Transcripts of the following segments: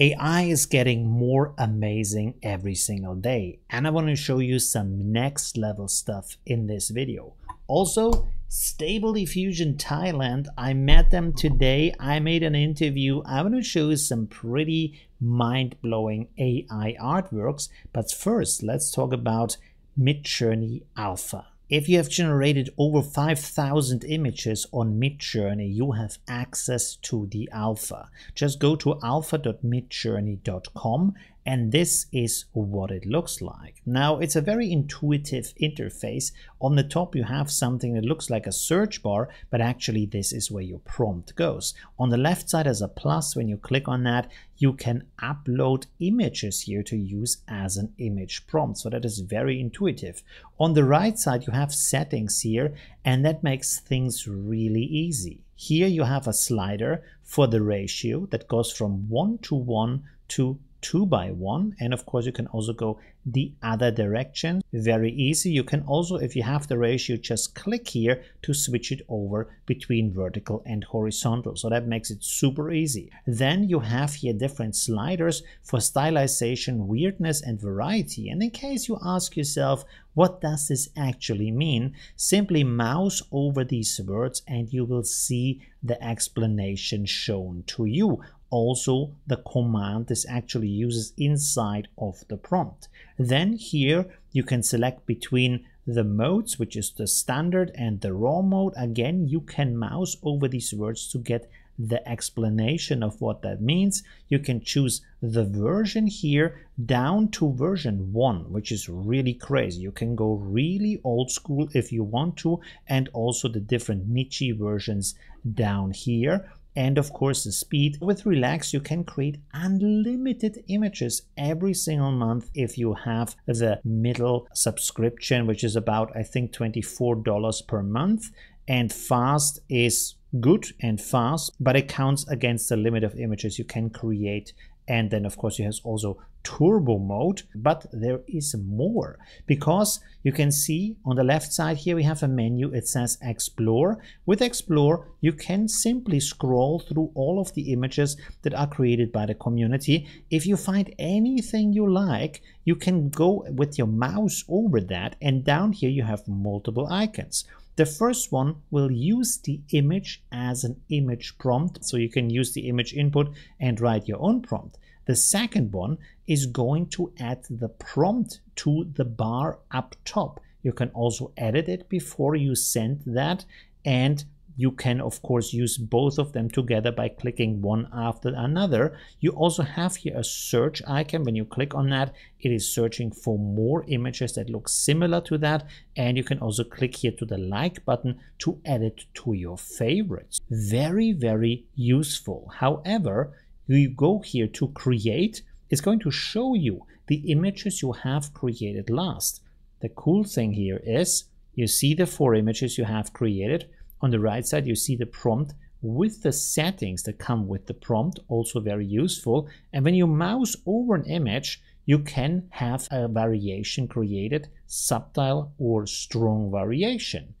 AI is getting more amazing every single day, and I want to show you some next level stuff in this video. Also, Stable Diffusion Thailand, I met them today, I made an interview, I want to show you some pretty mind-blowing AI artworks, but first let's talk about Midjourney Alpha. If you have generated over 5,000 images on Midjourney, you have access to the alpha. Just go to alpha.midjourney.com and this is what it looks like. Now, it's a very intuitive interface. On the top you have something that looks like a search bar, but actually this is where your prompt goes. On the left side is a plus. When you click on that, you can upload images here to use as an image prompt. So that is very intuitive. On the right side, you have settings here, and that makes things really easy. Here you have a slider for the ratio that goes from 1:1 to 2:1. And of course, you can also go the other direction. Very easy. You can also, if you have the ratio, just click here to switch it over between vertical and horizontal. So that makes it super easy. Then you have here different sliders for stylization, weirdness, and variety. And in case you ask yourself, what does this actually mean? Simply mouse over these words and you will see the explanation shown to you. Also, the command is actually used inside of the prompt. Then here you can select between the modes, which is the standard and the raw mode. Again, you can mouse over these words to get the explanation of what that means. You can choose the version here down to version 1, which is really crazy. You can go really old school if you want to, and also the different niche versions down here. And of course the speed. With Relax you can create unlimited images every single month if you have the middle subscription, which is about, I think, $24 per month. And Fast is good and fast, but it counts against the limit of images you can create. And then of course you have also Turbo mode, but there is more, because you can see on the left side here we have a menu. It says Explore. With Explore you can simply scroll through all of the images that are created by the community. If you find anything you like, you can go with your mouse over that, and down here you have multiple icons. The first one will use the image as an image prompt, so you can use the image input and write your own prompt. The second one is going to add the prompt to the bar up top. You can also edit it before you send that, and you can of course use both of them together by clicking one after another. You also have here a search icon. When you click on that, it is searching for more images that look similar to that, and you can also click here to the like button to add it to your favorites. Very, very useful. However, you go here to create, it's going to show you the images you have created last. The cool thing here is you see the 4 images you have created. On the right side you see the prompt with the settings that come with the prompt, also very useful. And when you mouse over an image, you can have a variation created, subtle or strong variation.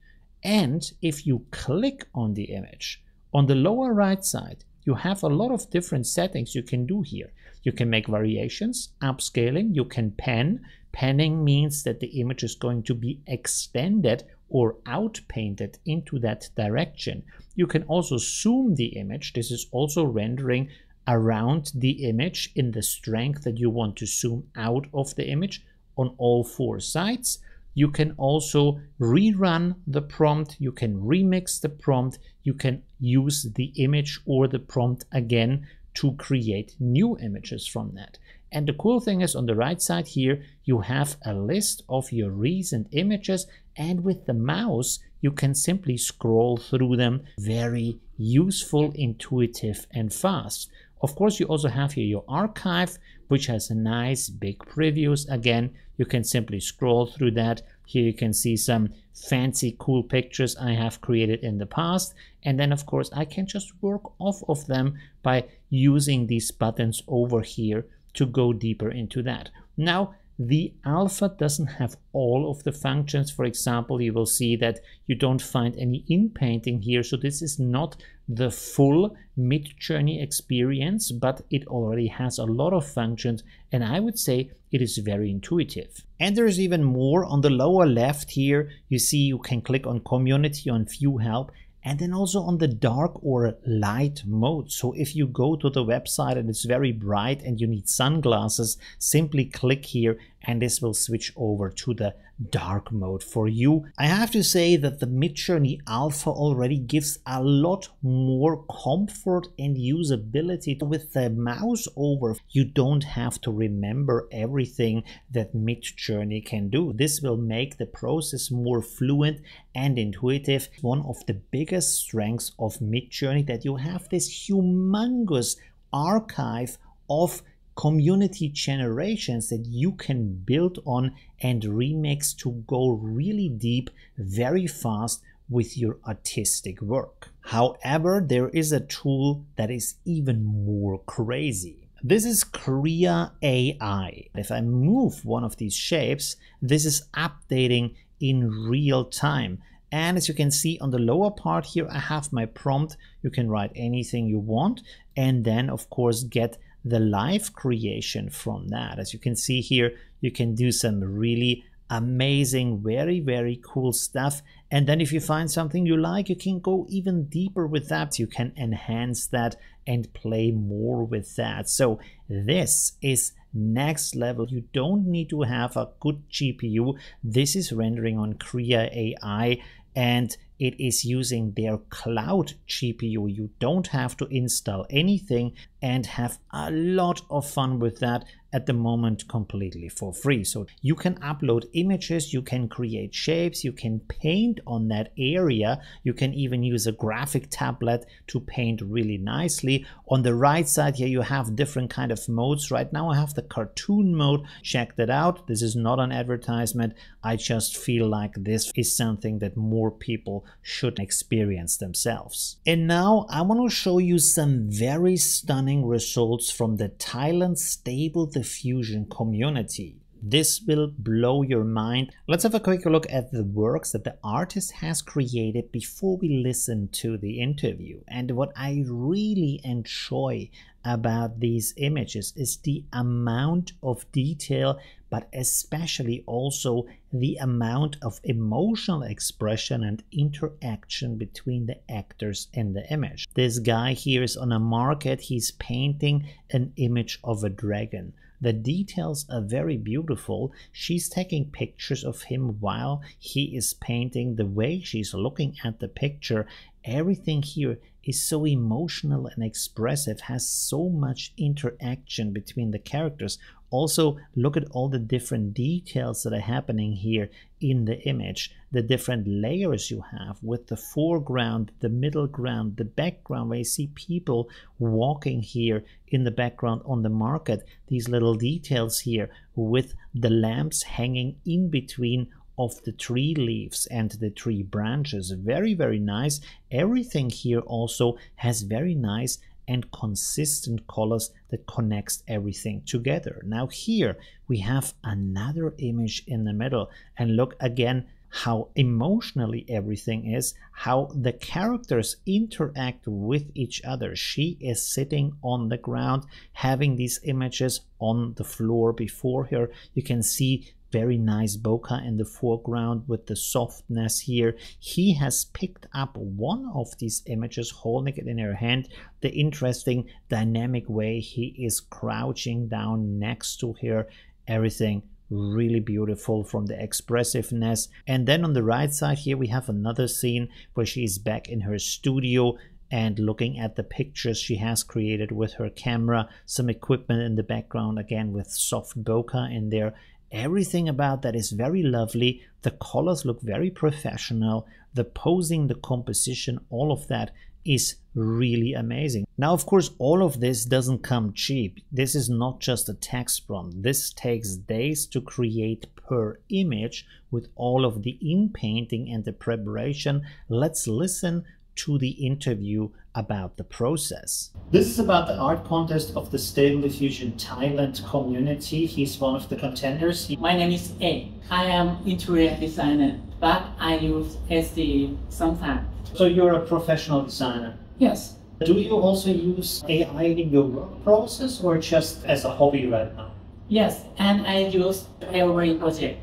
And if you click on the image, on the lower right side, you have a lot of different settings you can do here. You can make variations, upscaling, you can pan. Panning means that the image is going to be extended or outpainted into that direction. You can also zoom the image. This is also rendering around the image in the strength that you want to zoom out of the image on all 4 sides. You can also rerun the prompt, you can remix the prompt, you can use the image or the prompt again to create new images from that. And the cool thing is on the right side here, you have a list of your recent images, and with the mouse, you can simply scroll through them. Very useful, intuitive, and fast. Of course, you also have here your archive, which has a nice big previews. Again, you can simply scroll through that. Here you can see some fancy cool pictures I have created in the past. And then of course, I can just work off of them by using these buttons over here to go deeper into that. Now, the alpha doesn't have all of the functions. For example, you will see that you don't find any in painting here. So this is not the full Midjourney experience, but it already has a lot of functions, and I would say it is very intuitive. And there is even more. On the lower left here, you see you can click on community, on view help, and then also on the dark or light mode. So if you go to the website and it's very bright and you need sunglasses, simply click here and this will switch over to the dark mode for you. I have to say that the Midjourney Alpha already gives a lot more comfort and usability. With the mouse over, you don't have to remember everything that Midjourney can do. This will make the process more fluent and intuitive. One of the biggest strengths of Midjourney, that you have this humongous archive of community generations that you can build on and remix to go really deep, very fast with your artistic work. However, there is a tool that is even more crazy. This is Krea AI. If I move one of these shapes, this is updating in real time. And as you can see on the lower part here, I have my prompt. You can write anything you want, and then of course get the live creation from that. As you can see here, you can do some really amazing, very, very cool stuff. And then if you find something you like, you can go even deeper with that. You can enhance that and play more with that. So this is next level. You don't need to have a good GPU. This is rendering on Krea AI, and it is using their cloud GPU. You don't have to install anything and have a lot of fun with that at the moment, completely for free. So you can upload images, you can create shapes, you can paint on that area. You can even use a graphic tablet to paint really nicely. On the right side here, you have different kind of modes. Right now I have the cartoon mode. Check that out. This is not an advertisement. I just feel like this is something that more people should experience themselves. And now I want to show you some very stunning results from the Thailand Stable Diffusion community. This will blow your mind. Let's have a quick look at the works that the artist has created before we listen to the interview. And what I really enjoy about these images is the amount of detail, but especially also the amount of emotional expression and interaction between the actors in the image. This guy here is on a market. He's painting an image of a dragon. The details are very beautiful. She's taking pictures of him while he is painting. The way she's looking at the picture, everything here is so emotional and expressive, has so much interaction between the characters. Also, look at all the different details that are happening here in the image, the different layers you have with the foreground, the middle ground, the background, where you see people walking here in the background on the market, these little details here with the lamps hanging in between of the tree leaves and the tree branches. Very, very nice. Everything here also has very nice and consistent colors that connects everything together. Now here we have another image in the middle, and look again how emotionally everything is, how the characters interact with each other. She is sitting on the ground, having these images on the floor before her. You can see very nice bokeh in the foreground with the softness here. He has picked up one of these images, holding it in her hand. The interesting dynamic way he is crouching down next to her. Everything really beautiful from the expressiveness. And then on the right side here, we have another scene where she is back in her studio and looking at the pictures she has created with her camera, some equipment in the background, again with soft bokeh in there. Everything about that is very lovely. The colors look very professional. The posing, the composition, all of that is really amazing. Now, of course, all of this doesn't come cheap. This is not just a text prompt. This takes days to create per image with all of the in-painting and the preparation. Let's listen to the interview about the process. This is about the art contest of the Stable Diffusion Thailand community. He's one of the contenders. My name is A. I am interior designer, but I use SD sometimes. So you're a professional designer? Yes. Do you also use AI in your work process or just as a hobby right now? Yes, and I use every project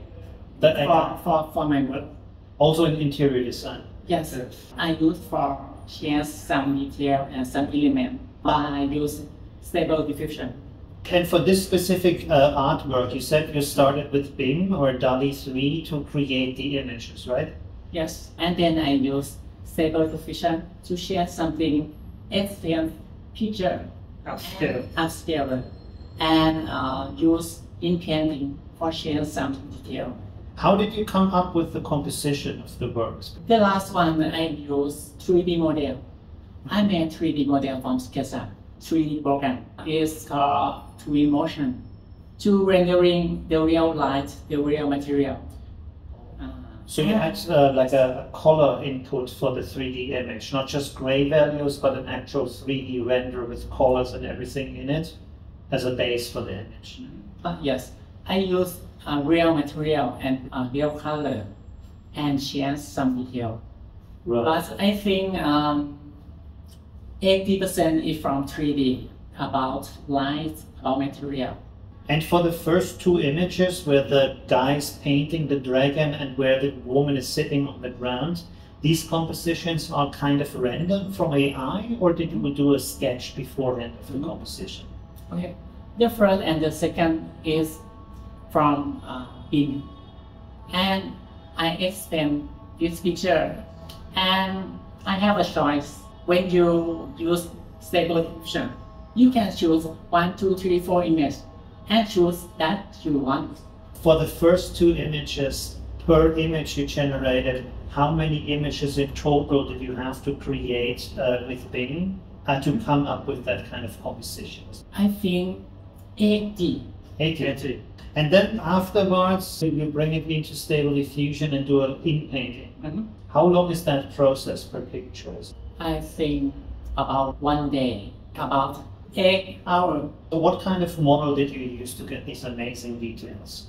for my work. Also in interior design? Yes, I use for share some detail and some element, but I use Stable Diffusion. And for this specific artwork, you said you started with BIM or DALL-E 3 to create the images, right? Yes, and then I use Stable Diffusion to share something extreme picture upscale and use in painting for share some detail. How did you come up with the composition of the works? The last one I used 3D model. I made 3D model from SketchUp. 3D program is called 3D motion to rendering the real light, the real material. So you had like a color input for the 3D image, not just gray values, but an actual 3D render with colors and everything in it as a base for the image. Yes, I use real material and real color and share some detail. Right. But I think 80% is from 3D, about light, about material. And for the first two images, where the guy is painting the dragon and where the woman is sitting on the ground, these compositions are kind of random from AI, or did you do a sketch beforehand of the composition? Okay, the first and the second is from BIM, and I extend this picture, and I have a choice. When you use Stable Diffusion, you can choose 1, 2, 3, 4 images and choose that you want. For the first two images, per image you generated, how many images in total did you have to create with BIM to come up with that kind of composition? I think 80. 80. And then afterwards, you bring it into Stable Diffusion and do an in-painting. How long is that process per picture? I think about 1 day, about 8 hours. So what kind of model did you use to get these amazing details?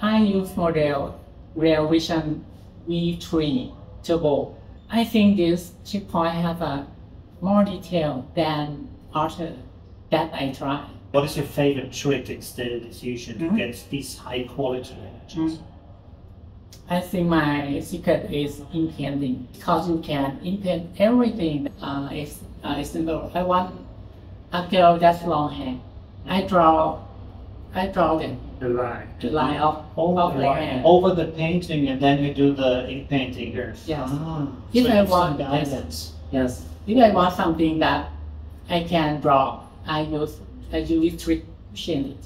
I use model Real Vision V3 Turbo. I think this checkpoint have a more detail than other that I tried. What is your favorite trick in Stable Diffusion to get these high quality images? I think my secret is inpainting, because you can inpaint everything. Simple. I want a girl that's long hair. I draw the line of the hair over the painting, and then you do the inpainting. Yes. If so I want guidance. Yes. If I want something that I can draw, I use trick to change it.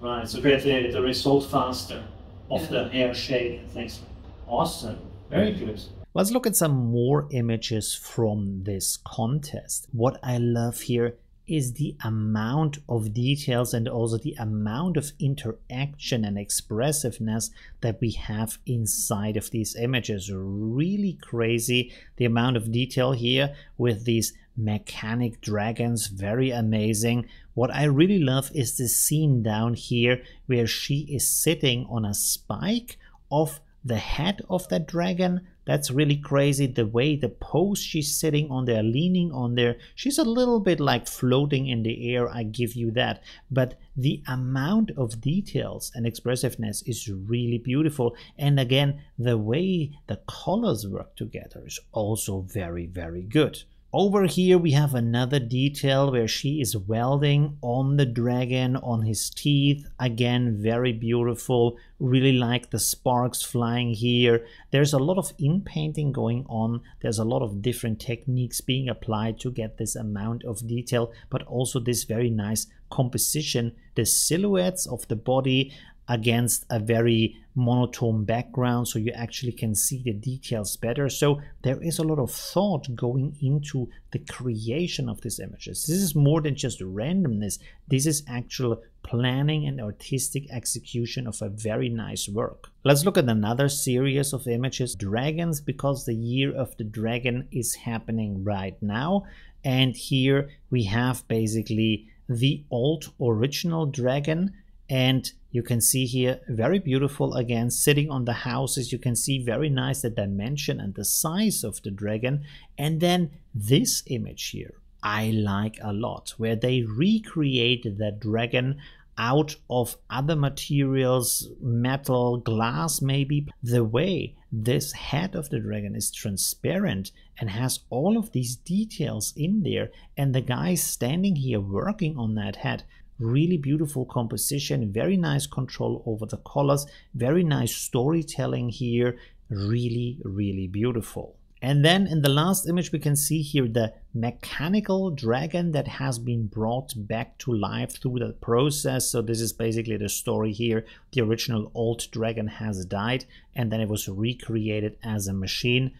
Right. So get the result faster. Of the hair shape and things. Awesome. Very good. Let's look at some more images from this contest. What I love here is the amount of details and also the amount of interaction and expressiveness that we have inside of these images. Really crazy the amount of detail here with these mechanic dragons, very amazing. What I really love is this scene down here where she is sitting on a spike of the head of that dragon. That's really crazy, the way, the pose she's sitting on there, leaning on there. She's a little bit like floating in the air, I give you that. But the amount of details and expressiveness is really beautiful. And again, the way the colors work together is also very, very good. Over here we have another detail where she is welding on the dragon, on his teeth. Again, very beautiful. Really like the sparks flying here. There's a lot of in-painting going on. There's a lot of different techniques being applied to get this amount of detail, but also this very nice composition. The silhouettes of the body against a very monotone background, so you actually can see the details better. So there is a lot of thought going into the creation of these images. This is more than just randomness. This is actual planning and artistic execution of a very nice work. Let's look at another series of images, dragons, because the year of the dragon is happening right now. And here we have basically the old original dragon, and You can see here, very beautiful again, sitting on the houses. You can see very nice the dimension and the size of the dragon. And then this image here, I like a lot, where they recreated that dragon out of other materials, metal, glass maybe. The way this head of the dragon is transparent and has all of these details in there, and the guy standing here working on that head. Really beautiful composition, very nice control over the colors, very nice storytelling here, really, really beautiful. And then in the last image we can see here the mechanical dragon that has been brought back to life through that process. So this is basically the story here. The original old dragon has died and then it was recreated as a machine.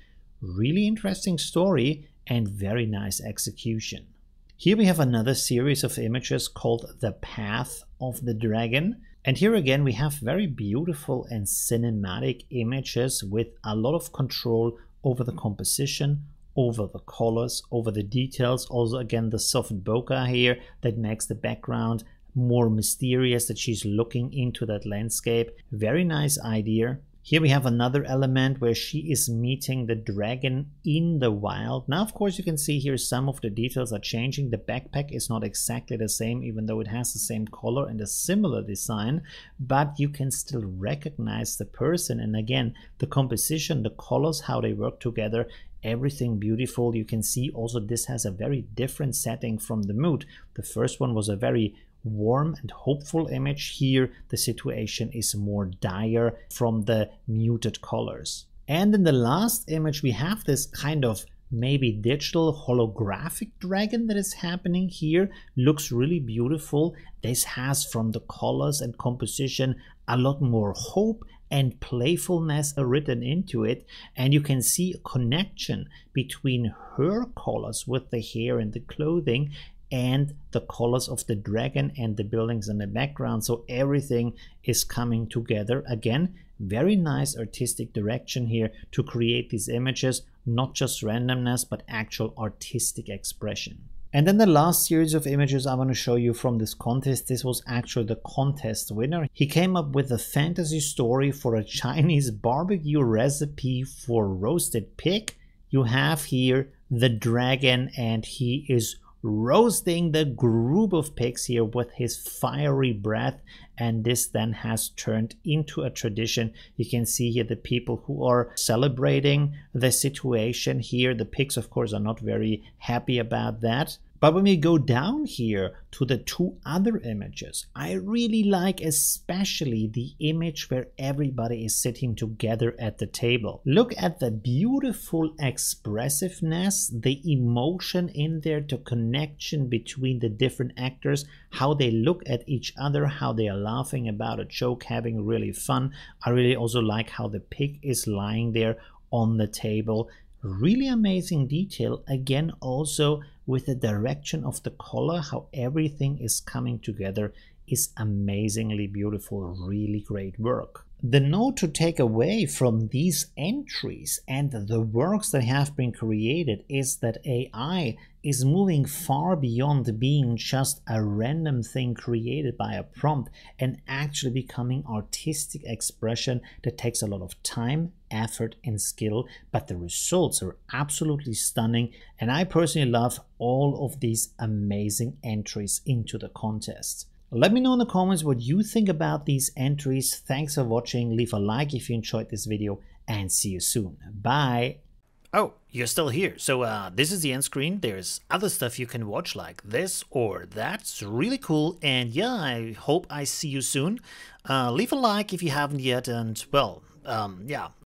Really interesting story and very nice execution. Here we have another series of images called The Path of the Dragon. And here again we have very beautiful and cinematic images with a lot of control over the composition, over the colors, over the details. Also again the soft bokeh here that makes the background more mysterious, that she's looking into that landscape. Very nice idea. Here we have another element where she is meeting the dragon in the wild. Now of course you can see here some of the details are changing. The backpack is not exactly the same, even though it has the same color and a similar design, but you can still recognize the person. And again, the composition, the colors, how they work together, everything beautiful. You can see also this has a very different setting from the mood. The first one was a very warm and hopeful image. Here the situation is more dire from the muted colors. And in the last image we have this kind of maybe digital holographic dragon that is happening here. Looks really beautiful. This has, from the colors and composition, a lot more hope and playfulness written into it, and you can see a connection between her colors with the hair and the clothing and the colors of the dragon and the buildings in the background. So everything is coming together. Again, very nice artistic direction here to create these images, not just randomness, but actual artistic expression. And then the last series of images I want to show you from this contest. This was actually the contest winner. He came up with a fantasy story for a Chinese barbecue recipe for roasted pig. You have here the dragon and he is roasting the group of pigs here with his fiery breath, and this then has turned into a tradition. You can see here the people who are celebrating the situation here. The pigs of course are not very happy about that. But when we go down here to the two other images, I really like especially the image where everybody is sitting together at the table. Look at the beautiful expressiveness, the emotion in there, the connection between the different actors, how they look at each other, how they are laughing about a joke, having really fun. I really also like how the pig is lying there on the table. Really amazing detail. Again, also with the direction of the color, how everything is coming together is amazingly beautiful. Really great work. The note to take away from these entries and the works that have been created is that AI is moving far beyond being just a random thing created by a prompt and actually becoming artistic expression that takes a lot of time, effort and skill, but the results are absolutely stunning, and I personally love all of these amazing entries into the contest. Let me know in the comments what you think about these entries. Thanks for watching. Leave a like if you enjoyed this video and see you soon. Bye. Oh, you're still here. So this is the end screen. There's other stuff you can watch like this or that's really cool. And yeah, I hope I see you soon. Leave a like if you haven't yet. And well, yeah.